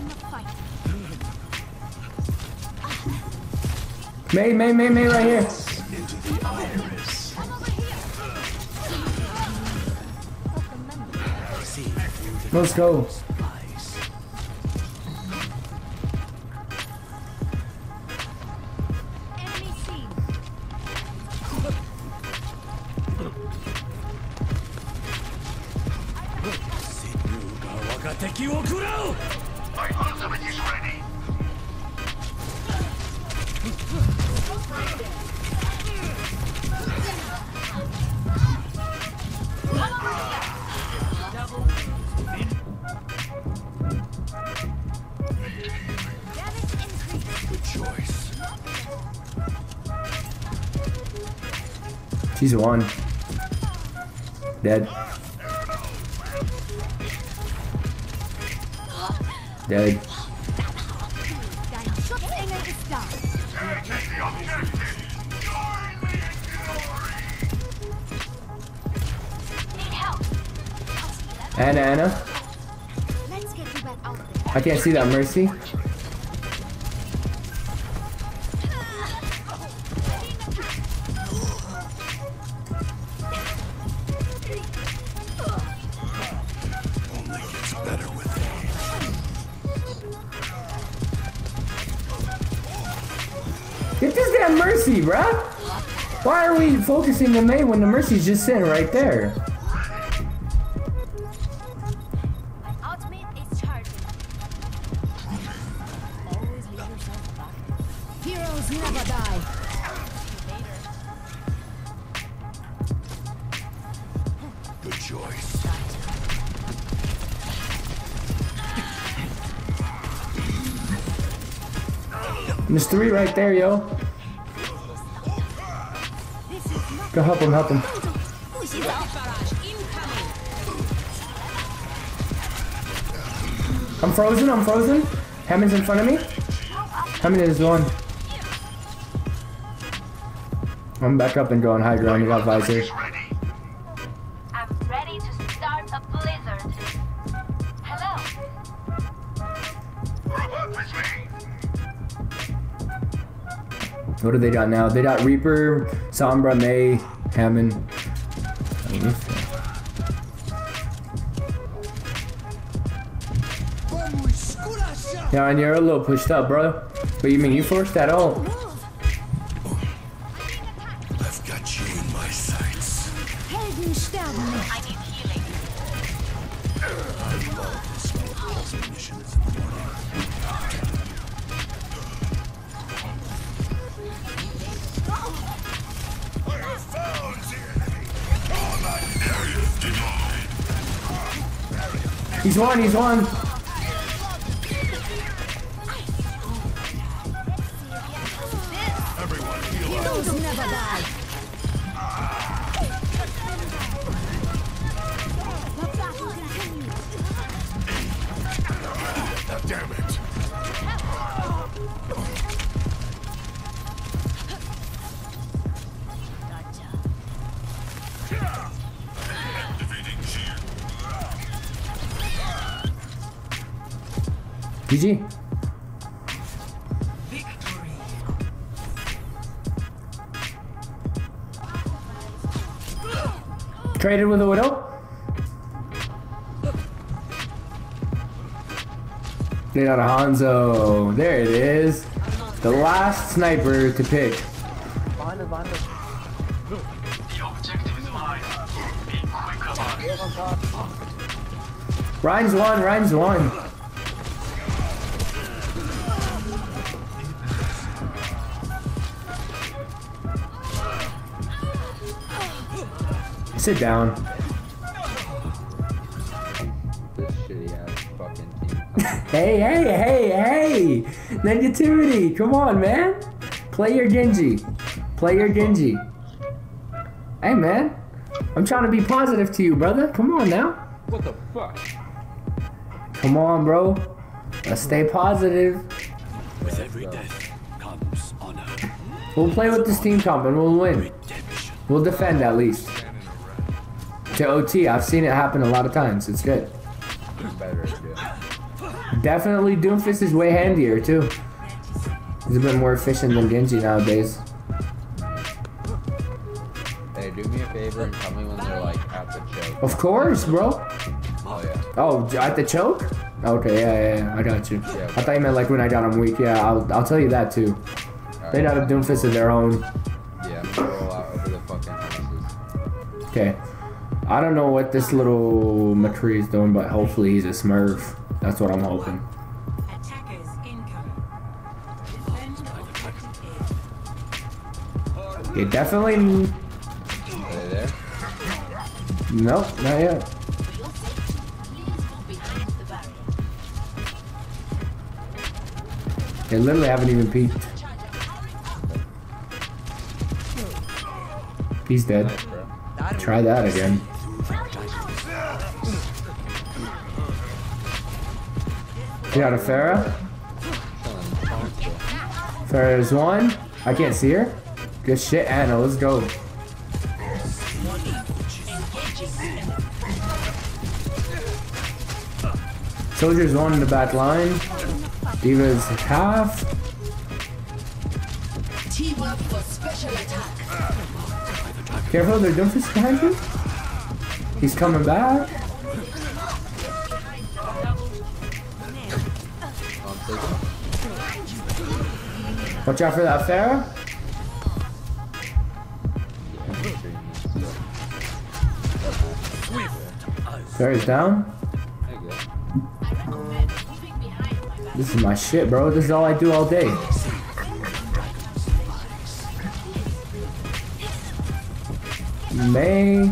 in the fight. Mei, right here. Into the iris. Let's go. He's one. Dead. Dead. Anna. I can't see that mercy. Bruh, why are we focusing the Mei when the Mercy's just sitting right there? Heroes never die. Good choice. There's three right there, yo. Go help him, help him. I'm frozen, I'm frozen. Hammond's in front of me. Hammond is one. I'm back up and going high ground. You got visor. I'm ready to start a blizzard. Hello. What do they got now? They got Reaper, Sombra, Mei, Hammond. Yeah, and you're a little pushed up, bro. But you mean you forced that ult? I've got you in my sights. I need healing. I love this small mission is in the morning. He's one, he's one. Everyone heal up. Those will never die. Damn it. GG. Victory. Traded with a widow. They got a Hanzo. There it is. The last sniper to pick. The objective is mine. Be quick. Ryan's one. Ryan's one. Sit down. This shitty ass fucking team. hey! Negativity! Come on, man! Play your Genji. Play your Genji. Hey, man. I'm trying to be positive to you, brother. Come on now. What the fuck? Come on, bro. Let's stay positive. With every death comes honor. We'll play with this team comp and we'll win. We'll defend at least. To OT, I've seen it happen a lot of times. It's good. Better, yeah. Definitely Doomfist is way handier too. He's a bit more efficient than Genji nowadays. Hey, do me a favor and tell me when they're like at the choke. Of course, bro. Oh yeah. Oh, at the choke? Okay, yeah, I got you. Yeah, I thought you meant like when I got him weak. Yeah, I'll tell you that too. Right. They got a Doomfist of their own. Yeah, I'm gonna roll out over the fucking houses. Okay. I don't know what this little McCree is doing, but hopefully he's a smurf. That's what I'm hoping. Attackers incoming. Yeah, definitely. Are they there? Nope, not yet. They literally haven't even peeked. He's dead. Try that again. Get out of Pharah. Pharah is one. I can't see her. Good shit, Anna. Let's go. Soldier's one in the back line. Diva's half. Team up for special attack. Careful, they're Doomfist behind you. He's coming back. Watch out for that Pharah. Pharah's down. This is my shit, bro. This is all I do all day. Mei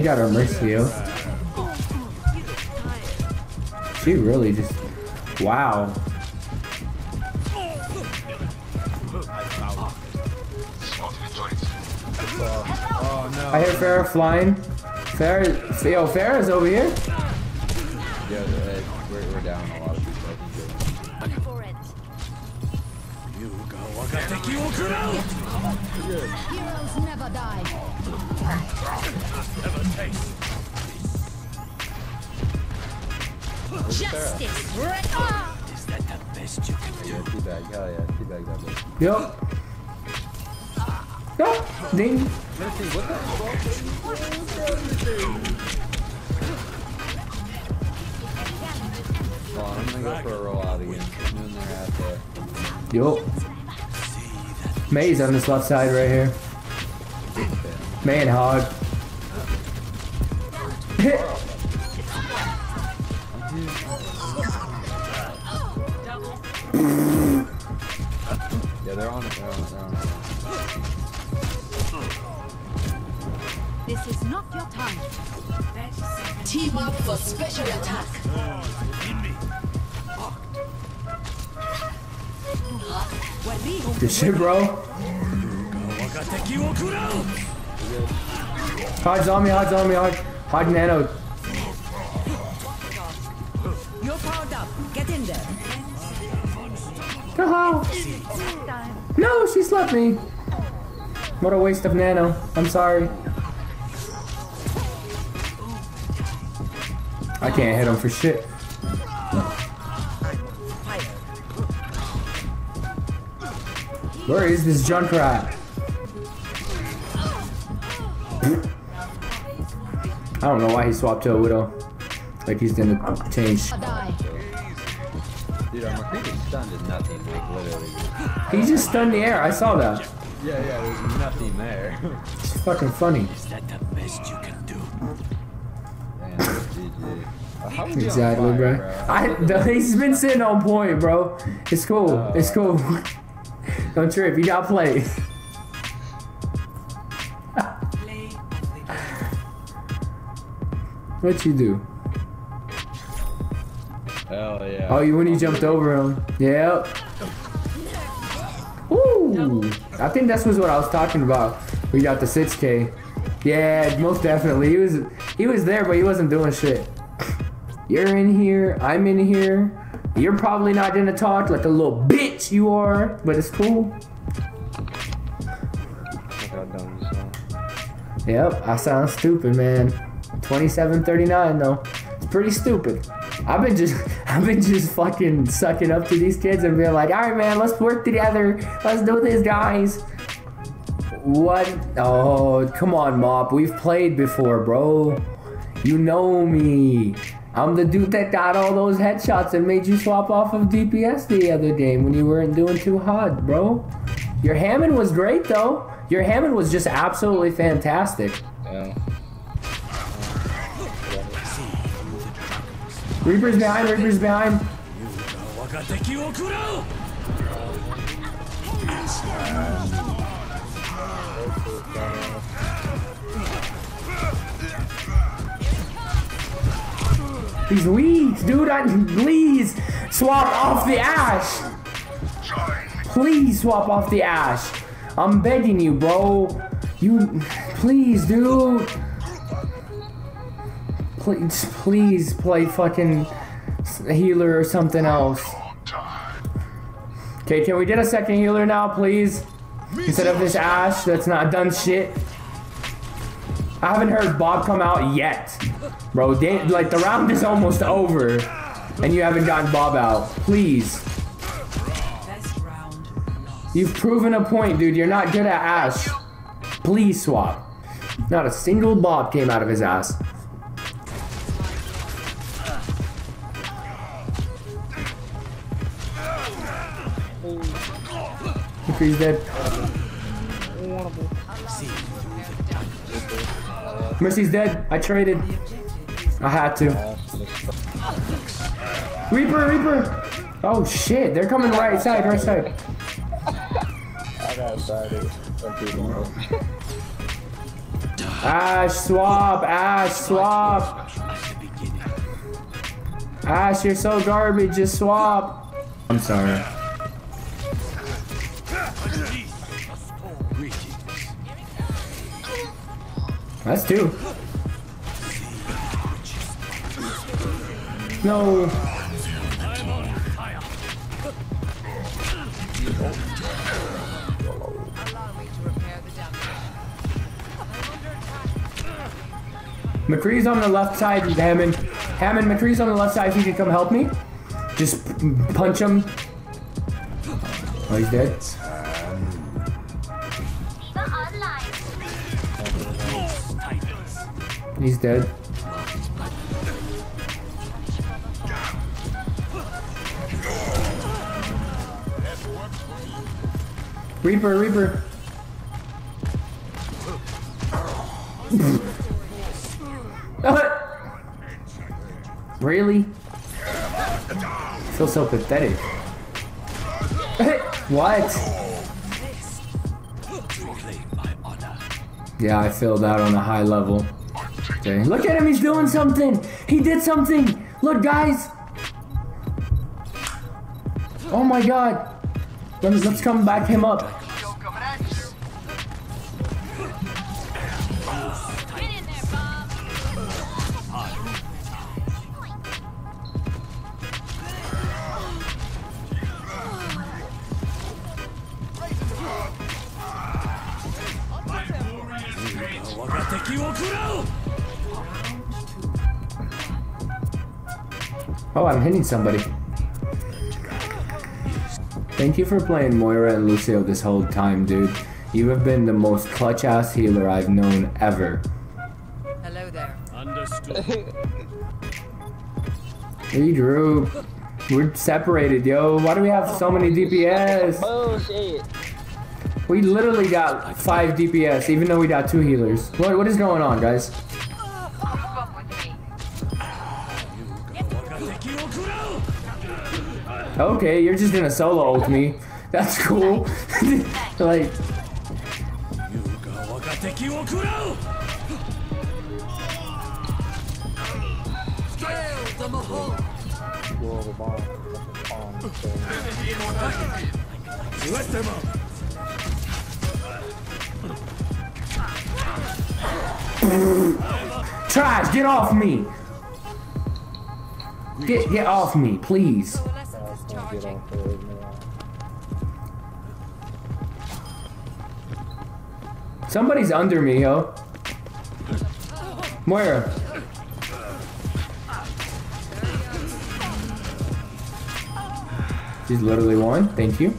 got her mercy heal. She really just... Wow. I hear Pharah flying. Pharah's over here. Yeah, we're down a lot of people. You go, I got the kill too. Heroes never die. Never taste. Justice. Is that the best you can do? Yeah, teabag. Hell yeah, teabag that bitch. Yup. Ding. What the fuck? Well, I'm gonna go for a roll out again. Yup. Mei's on this left side right here. Mei and Hog. Yeah, they're on it. They're on it. This is not your time. Team up for special attack. Good shit, bro. Hodge on me, Hodge on me, Hodge nano. You're powered up. Get in there. Oh. No, she slapped me. What a waste of nano. I'm sorry. I can't hit him for shit. Where is this Junkrat? I don't know why he swapped to a Widow. Like he's gonna change. Dude, McCree stunned at nothing, like literally. He just stunned the air, I saw that. Yeah, there's nothing there. It's fucking funny. Is that the best you can do? Exactly, bro. He's been sitting on point, bro. It's cool. It's cool. Don't trip. You gotta play. What you do? Hell yeah. Oh, you when you jumped over him? Yep. Ooh. I think that's what I was talking about. We got the 6K. Yeah, most definitely. He was there, but he wasn't doing shit. You're in here, I'm in here. You're probably not gonna talk like a little bitch you are, but it's cool. Yep, I sound stupid, man. 27:39 though. It's pretty stupid. I've been just fucking sucking up to these kids and being like, all right, man, let's work together. Let's do this, guys. What? Oh, come on, Mop. We've played before, bro. You know me. I'm the dude that got all those headshots and made you swap off of DPS the other game when you weren't doing too hot, bro. Your Hammond was great, though. Your Hammond was just absolutely fantastic. Yeah. Reaper's behind, Reaper's behind. He's weak, dude. Please swap off the Ash. Please swap off the Ash. I'm begging you, bro. You, please, dude. Please play fucking healer or something else. Okay, can we get a second healer now, please? Instead of this Ash that's not done shit. I haven't heard Bob come out yet. Bro, like the round is almost over. And you haven't gotten Bob out. Please. You've proven a point, dude. You're not good at Ash. Please swap. Not a single Bob came out of his ass. He's dead. Mercy's dead. I traded. I had to. Reaper, Reaper. Oh shit, they're coming right side, right side. Ash swap, Ash swap. Ash, you're so garbage. Just swap. I'm sorry. That's two. No. McCree's on the left side, Hammond. Hammond, McCree's on the left side. If you can come help me, just punch him. Oh, he's dead. He's dead. Reaper, Reaper. Really? I feel so pathetic. What? Yeah, I filled out on a high level. Okay. Look at him, he's doing something! He did something! Look, guys! Oh my god! Let's come back him up. Oh, I'm hitting somebody. Thank you for playing Moira and Lucio this whole time, dude. You have been the most clutch-ass healer I've known ever. Hello there. Understood. Hey, Drew. We're separated, yo. Why do we have so many DPS? Bullshit. We literally got 5 DPS, even though we got 2 healers. What is going on, guys? Okay, you're just gonna solo ult me. That's cool. Like, let them up. Trash, get off me. Get off me, please. Somebody's under me, yo. Moira. She's literally one. Thank you.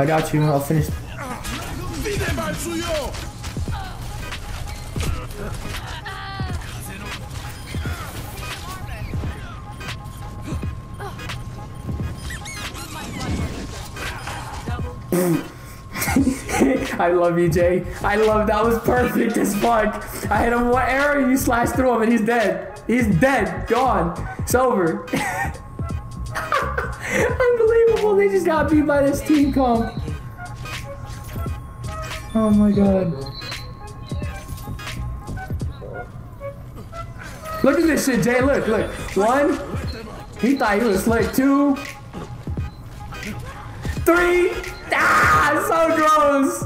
I got you. I'll finish. I love you, Jay. I love that. Was perfect as fuck. I hit him one arrow and you slashed through him and he's dead. He's dead. Gone. It's over. Unbelievable. They just got beat by this team comp. Oh my god. Look at this shit, Jay. Look, look. One. He thought he was slick. Two. Three. Ah, so gross.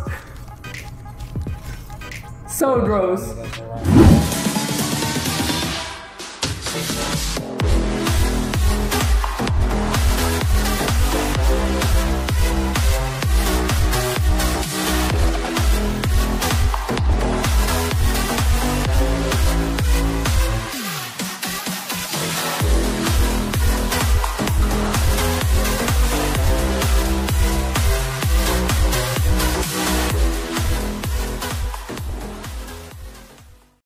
So gross.